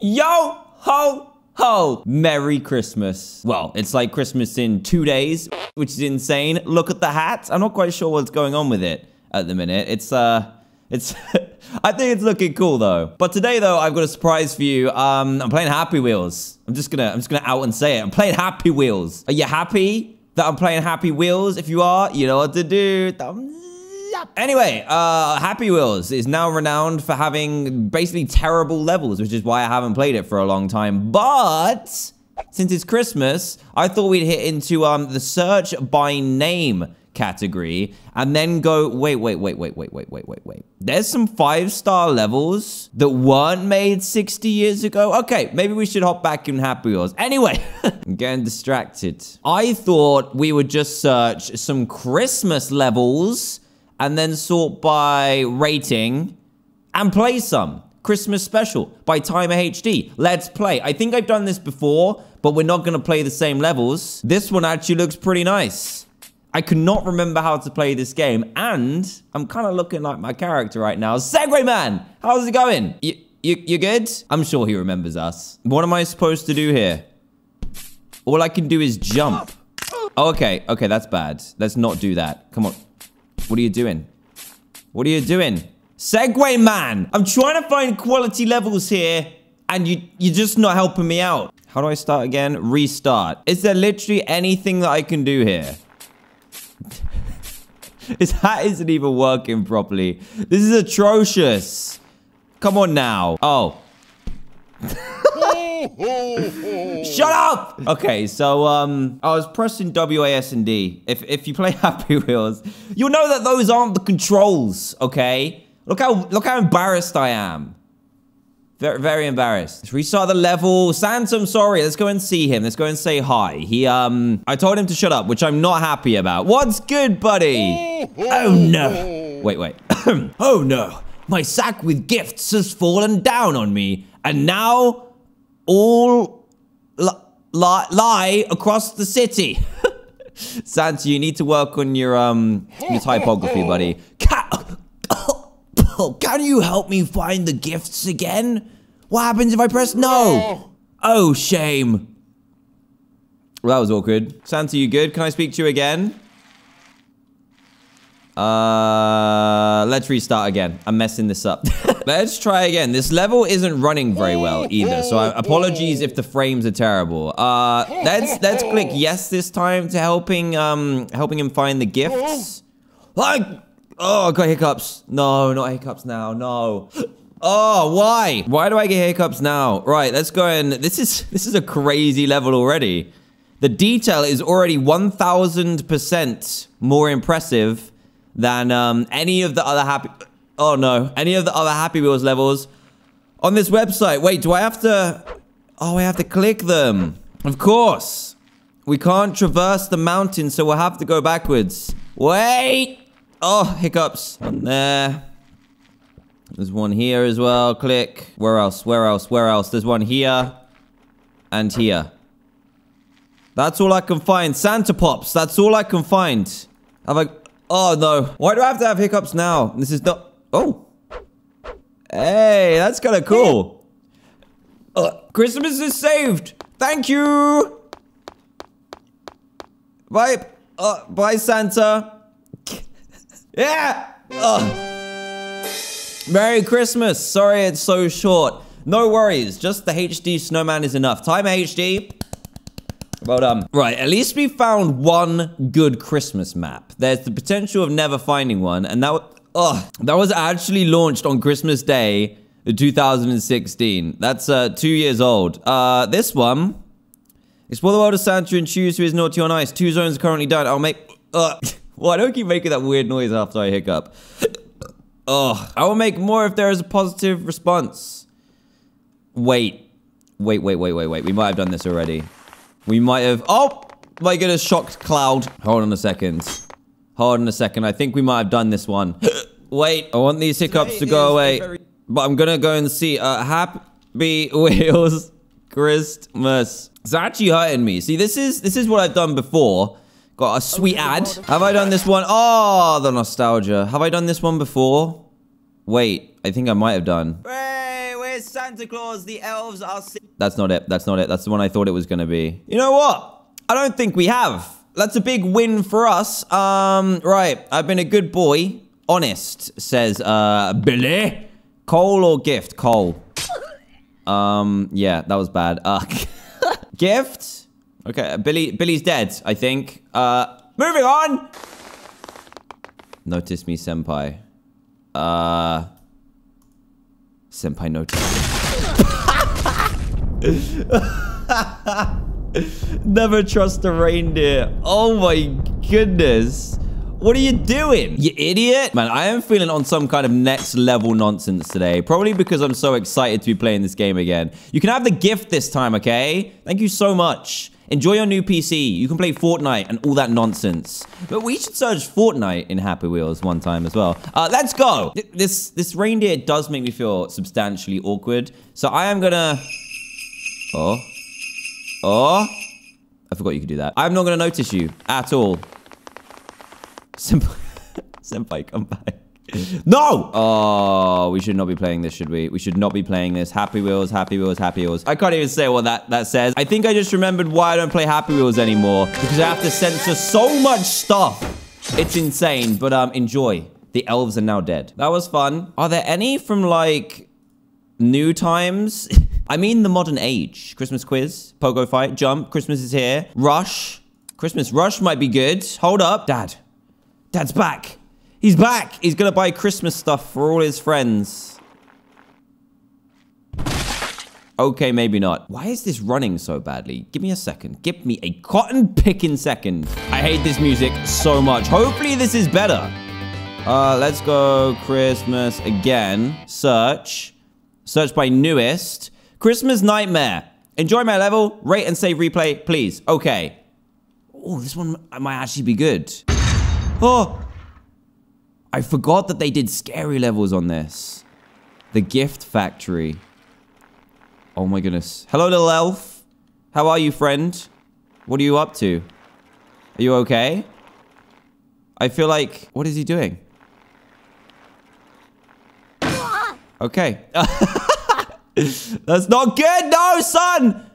Yo, ho, ho! Merry Christmas. Well, it's like Christmas in 2 days, which is insane. Look at the hat. I'm not quite sure what's going on with it at the minute. It's I think it's looking cool though. But today though, I've got a surprise for you. I'm playing Happy Wheels. I'm just gonna out and say it. I'm playing Happy Wheels. Are you happy that I'm playing Happy Wheels? If you are, you know what to do. Anyway, Happy Wheels is now renowned for having basically terrible levels, which is why I haven't played it for a long time. But since it's Christmas, I thought we'd hit into the search by name category and then go, wait. There's some 5-star levels that weren't made 60 years ago. Okay, maybe we should hop back in Happy Wheels. Anyway, I'm getting distracted. I thought we would just search some Christmas levels and then sort by rating and play some. Christmas special by Timer HD. Let's play. I think I've done this before, but we're not gonna play the same levels. This one actually looks pretty nice. I cannot remember how to play this game, and I'm kind of looking like my character right now. Segway Man, how's it going? You good? I'm sure he remembers us. What am I supposed to do here? All I can do is jump. Okay, that's bad. Let's not do that. Come on. What are you doing? What are you doing? Segway Man! I'm trying to find quality levels here, and you're just not helping me out. How do I start again? Restart. Is there literally anything that I can do here? His hat isn't even working properly. This is atrocious. Come on now. Oh. Shut up! Okay, so, I was pressing WASD. If you play Happy Wheels, you'll know that those aren't the controls, okay? Look how embarrassed I am. Very, very embarrassed. Let's restart the level. Santa, I'm sorry. Let's go and see him. Let's go and say hi. He, I told him to shut up, which I'm not happy about. What's good, buddy? Oh, no. Wait. Oh, no. My sack with gifts has fallen down on me, and now all lie across the city. Santa, you need to work on your typography, buddy. Can you help me find the gifts again? What happens if I press no? Oh, shame. Well, that was awkward. Santa, you good? Can I speak to you again? Let's restart again. I'm messing this up. Let's try again. This level isn't running very well either, so apologies if the frames are terrible. Let's click yes this time to helping him find the gifts. Oh, I got hiccups. No, not hiccups now. No. Oh, why? Why do I get hiccups now? Right, let's go in. This is a crazy level already. The detail is already 1,000% more impressive than any of the other Happy Wheels levels on this website. Wait, do I have to? Oh, I have to click them. Of course. We can't traverse the mountain, so we'll have to go backwards. Wait. Oh, hiccups. One there. There's one here as well. Click. Where else? There's one here and here. That's all I can find. Santa Pops. That's all I can find. Have I... Oh, no. Why do I have to have hiccups now? This is not... Oh. Hey, that's kind of cool. Christmas is saved. Thank you. Bye. Bye, Santa. Yeah. Merry Christmas. Sorry it's so short. No worries. Just the HD snowman is enough. Timer HD. Well done. Right, at least we found one good Christmas map. There's the potential of never finding one, and that was actually launched on Christmas Day, 2016. That's 2 years old. This one, explore the world of Santa and choose who is naughty on ice. 2 zones currently done. I'll make. Well, I don't keep making that weird noise after I hiccup. I will make more if there is a positive response. Wait. We might have done this already. We might have... Oh! My goodness, shocked cloud. Hold on a second. I think we might have done this one. Wait, I want these hiccups to go away. But I'm gonna go and see. Happy Wheels Christmas. It's actually hurting me. See, this is what I've done before. Got a sweet ad. Have I done this one? Oh, the nostalgia. Have I done this one before? Wait, I think I might have done. Hey, where's Santa Claus, the elves are... That's not it. That's not it. That's the one I thought it was going to be. You know what? I don't think we have. That's a big win for us. Right. I've been a good boy. Honest, says, Billy. Coal or gift? Coal. Yeah, that was bad. Gift? Okay, Billy's dead, I think. Moving on! Notice me, senpai. Senpai notice me. Never trust a reindeer. Oh my goodness. What are you doing, you idiot? Man, I am feeling on some kind of next level nonsense today. Probably because I'm so excited to be playing this game again. You can have the gift this time, okay? Thank you so much. Enjoy your new PC. You can play Fortnite and all that nonsense. But we should search Fortnite in Happy Wheels one time as well. Let's go. This reindeer does make me feel substantially awkward. So I am gonna... Oh. Oh. I forgot you could do that. I'm not gonna notice you at all. Senpai, senpai, come back. No! Oh, we should not be playing this, should we? We should not be playing this. Happy Wheels, Happy Wheels, Happy Wheels. I can't even say what that says. I think I just remembered why I don't play Happy Wheels anymore. Because I have to censor so much stuff. It's insane, but enjoy. The elves are now dead. That was fun. Are there any from, like, new times? I mean the modern age. Christmas quiz, pogo fight, jump, Christmas is here. Rush. Christmas Rush might be good. Hold up. Dad. Dad's back. He's back. He's gonna buy Christmas stuff for all his friends. Okay, maybe not. Why is this running so badly? Give me a second. Give me a cotton picking second. I hate this music so much. Hopefully this is better. Let's go Christmas again. Search. Search by newest. Christmas Nightmare. Enjoy my level. Rate and save replay, please. Okay. Oh, this one might actually be good. Oh! I forgot that they did scary levels on this. The Gift Factory. Oh my goodness. Hello, little elf. How are you, friend? What are you up to? Are you okay? I feel like... What is he doing? Okay. That's not good! No, son!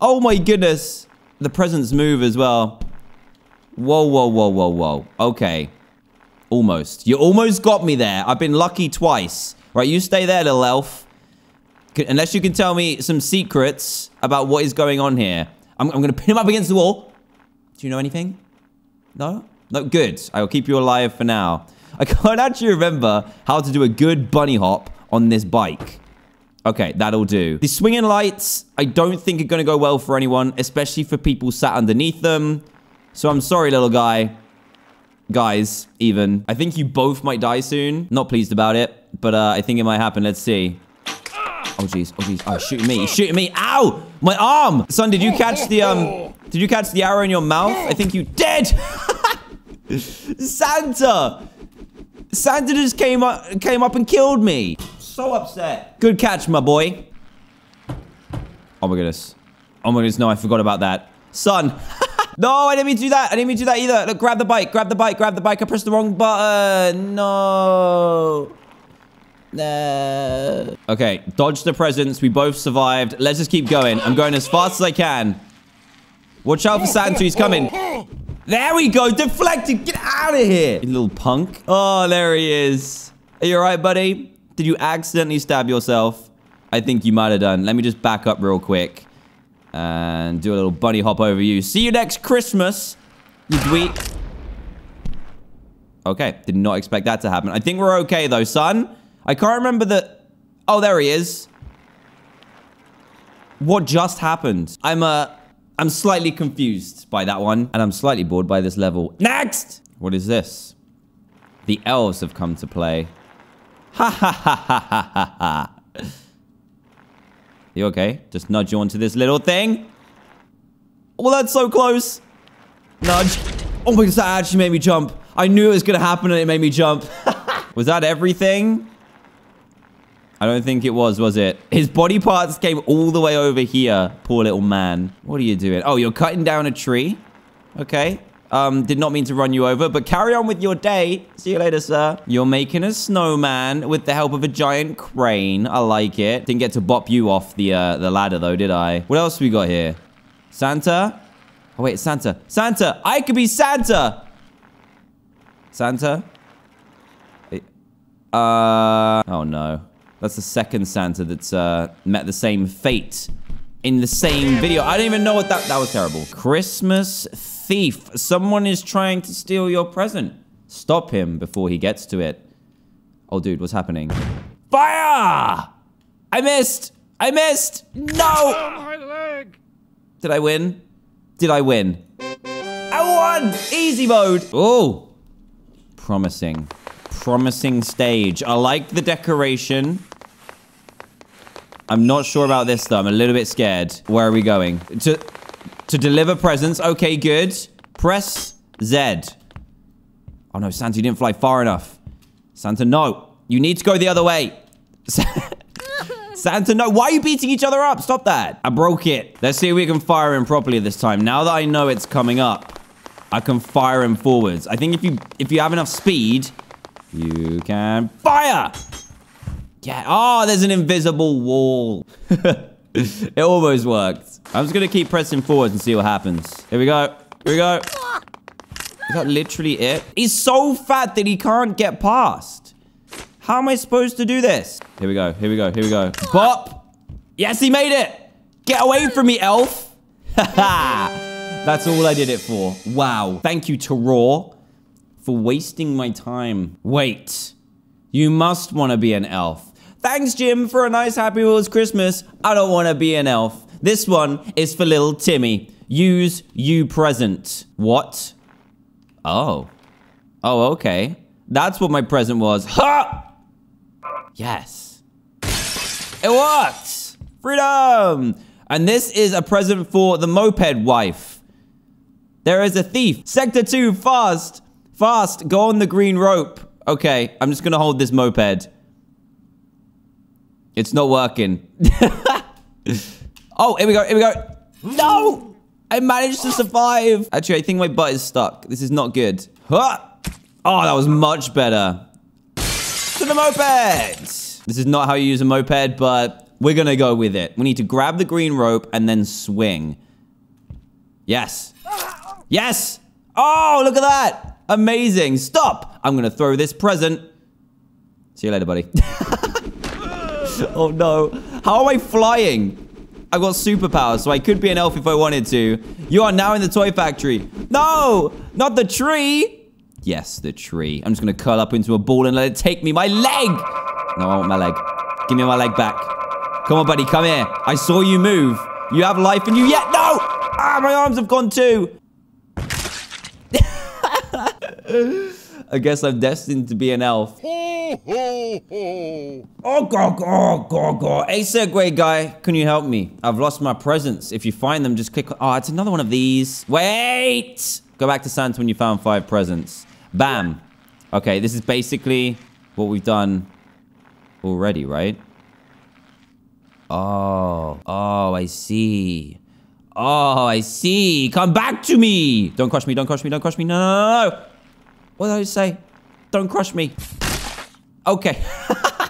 Oh my goodness. The presents move as well. Whoa, whoa, whoa, whoa, whoa. Okay. Almost. You almost got me there. I've been lucky twice. Right, you stay there, little elf. Unless you can tell me some secrets about what is going on here. I'm going to pin him up against the wall. Do you know anything? No? No, good. I will keep you alive for now. I can't actually remember how to do a good bunny hop on this bike. Okay, that'll do. The swinging lights, I don't think are going to go well for anyone, especially for people sat underneath them. So I'm sorry, little guy. Guys, even. I think you both might die soon. Not pleased about it, but I think it might happen. Let's see. Oh, jeez. Oh, jeez. Oh, he's shooting me. He's shooting me. Ow! My arm! Son, did you catch the, Did you catch the arrow in your mouth? I think you did! Santa! Santa just came up and killed me. So upset. Good catch, my boy. Oh, my goodness. Oh, my goodness. No, I forgot about that. Son! No, I didn't mean to do that. I didn't mean to do that either. Look, grab the bike. Grab the bike. Grab the bike. I pressed the wrong button. No. No. Okay, dodge the presents. We both survived. Let's just keep going. I'm going as fast as I can. Watch out for Santa. He's coming. There we go. Deflected. Get out of here. You little punk. Oh, there he is. Are you all right, buddy? Did you accidentally stab yourself? I think you might have done. Let me just back up real quick. And do a little bunny hop over you. See you next Christmas, you dweeb. Okay, did not expect that to happen. I think we're okay, though, son. I can't remember the... Oh, there he is. What just happened? I'm slightly confused by that one. And I'm slightly bored by this level. Next! What is this? The elves have come to play. Ha ha ha ha ha ha ha. You okay? Just nudge you onto this little thing. Well, that's so close. Nudge. Oh my gosh, that actually made me jump. I knew it was gonna happen and it made me jump. Was that everything? I don't think it was it? His body parts came all the way over here. Poor little man. What are you doing? Oh, you're cutting down a tree? Okay. Did not mean to run you over, but carry on with your day. See you later, sir. You're making a snowman with the help of a giant crane. I like it. Didn't get to bop you off the ladder, though, did I? What else we got here? Santa? Oh, wait, Santa. Santa! I could be Santa! Santa? Oh, no. That's the second Santa that's met the same fate in the same video. I don't even know what that was terrible. Christmas thief. Someone is trying to steal your present. Stop him before he gets to it. Oh, dude, what's happening? Fire! I missed! I missed! No! Oh, my leg! Did I win? Did I win? I won! Easy mode! Oh! Promising. Promising stage. I like the decoration. I'm not sure about this, though. I'm a little bit scared. Where are we going? To deliver presents. Okay, good. Press Z. Oh, no, Santa, you didn't fly far enough. Santa, no. You need to go the other way. Santa, no. Why are you beating each other up? Stop that. I broke it. Let's see if we can fire him properly this time. Now that I know it's coming up, I can fire him forwards. I think if you have enough speed, you can fire. Yeah. Oh, there's an invisible wall. It almost worked. I'm just going to keep pressing forwards and see what happens. Here we go. Here we go. Is that literally it? He's so fat that he can't get past. How am I supposed to do this? Here we go. Here we go. Here we go. Bop. Yes, he made it. Get away from me, elf. That's all I did it for. Wow. Thank you, Tarot, for wasting my time. Wait. You must want to be an elf. Thanks, Jim, for a nice Happy Wheels Christmas. I don't want to be an elf. This one is for little Timmy. Use you present. What? Oh. Oh, okay. That's what my present was. Ha! Yes. It worked! Freedom! And this is a present for the moped wife. There is a thief. Sector 2, fast. Fast, go on the green rope. Okay, I'm just going to hold this moped. It's not working. Oh, here we go, here we go. No! I managed to survive. Actually, I think my butt is stuck. This is not good. Oh, that was much better. To the moped! This is not how you use a moped, but we're going to go with it. We need to grab the green rope and then swing. Yes. Yes! Oh, look at that. Amazing. Stop. I'm going to throw this present. See you later, buddy. Oh, no. How am I flying? I've got superpowers, so I could be an elf if I wanted to. You are now in the toy factory. No, not the tree. Yes, the tree. I'm just going to curl up into a ball and let it take me my leg. No, I want my leg. Give me my leg back. Come on, buddy. Come here. I saw you move. You have life in you yet. No. Ah, my arms have gone too. I guess I'm destined to be an elf. Oh, God, God, God, God. Hey, Segway guy, can you help me? I've lost my presents. If you find them, just click. Oh, it's another one of these. Wait! Go back to Santa when you found 5 presents. Bam. Okay, this is basically what we've done already, right? Oh. Oh, I see. Oh, I see. Come back to me. Don't crush me, don't crush me, don't crush me. No, no, no. What did I say? Don't crush me. Okay.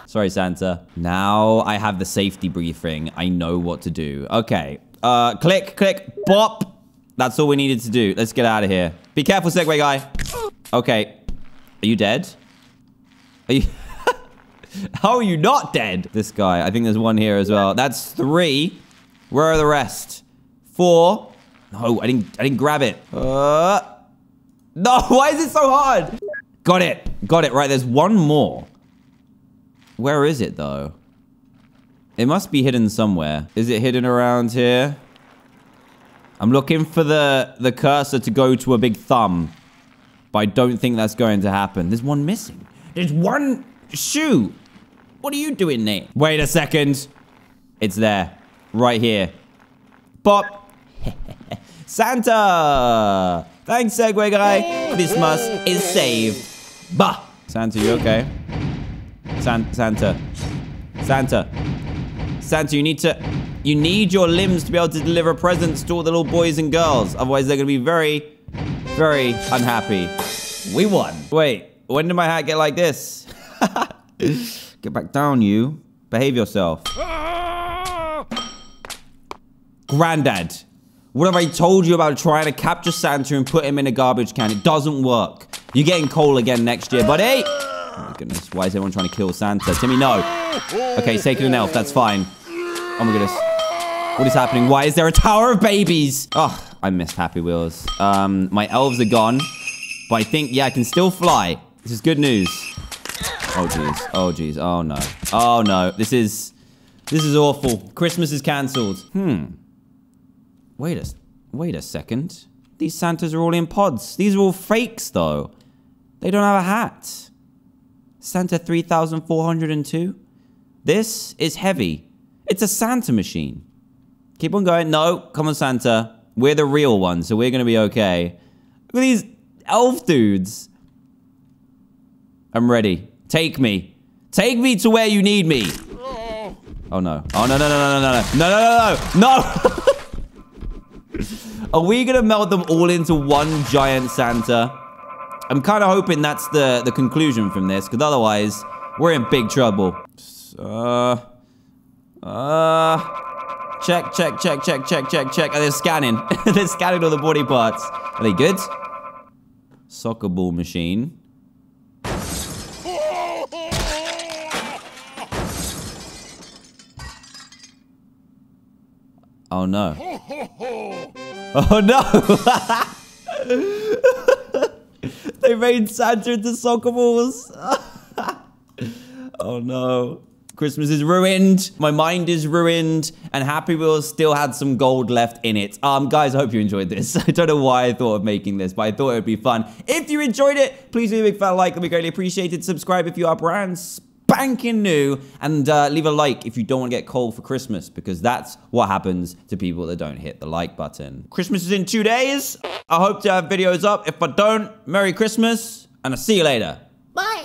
Sorry, Santa. Now I have the safety briefing. I know what to do. Okay. Click, click, bop. That's all we needed to do. Let's get out of here. Be careful, Segway guy. Okay. Are you dead? Are you... How are you not dead? This guy. I think there's one here as well. That's 3. Where are the rest? 4. No, I didn't grab it. No, why is it so hard? Got it. Got it. Right, there's one more. Where is it, though? It must be hidden somewhere. Is it hidden around here? I'm looking for the cursor to go to a big thumb. But I don't think that's going to happen. There's one missing. There's one shoe. What are you doing there? Wait a second. It's there. Right here. Pop. Santa! Thanks, Segway guy. Christmas is saved. Bah! Santa, you okay? Santa, you need your limbs to be able to deliver presents to all the little boys and girls. Otherwise, they're going to be very very unhappy. We won. Wait, when did my hat get like this? Get back down, you. Behave yourself. Granddad, what have I told you about trying to capture Santa and put him in a garbage can? It doesn't work. You're getting coal again next year, buddy. Oh my goodness, why is everyone trying to kill Santa? Timmy, no. Okay, sacred an elf, that's fine. Oh my goodness. What is happening? Why is there a tower of babies? Oh, I missed Happy Wheels. My elves are gone, but I think, yeah, I can still fly. This is good news. Oh jeez, oh jeez, oh no. Oh no, this is awful. Christmas is canceled. Wait a second. These Santas are all in pods. These are all fakes though. They don't have a hat. Santa 3402. This is heavy. It's a Santa machine. Keep on going. No, come on, Santa. We're the real ones, so we're going to be okay. Look at these elf dudes. I'm ready. Take me. Take me to where you need me. Oh, no. Oh, no, no, no, no, no, no. No. Are we going to melt them all into one giant Santa? I'm kind of hoping that's the conclusion from this, because otherwise, we're in big trouble. Check, check, check, check, check, check, check. Oh, they're scanning. They're scanning all the body parts. Are they good? Soccer ball machine. Oh, no. Oh, no. They made Santa into soccer balls. Oh, no. Christmas is ruined. My mind is ruined. And Happy Wheels still had some gold left in it. Guys, I hope you enjoyed this. I don't know why I thought of making this, but I thought it would be fun. If you enjoyed it, please leave a big fat like. That'd be greatly appreciated. Subscribe if you are brand spanking new. And leave a like if you don't want to get coal for Christmas, because that's what happens to people that don't hit the like button. Christmas is in 2 days. I hope to have videos up. If I don't, Merry Christmas, and I'll see you later. Bye.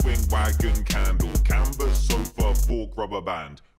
Swing wagon, candle, canvas, sofa, fork, rubber band.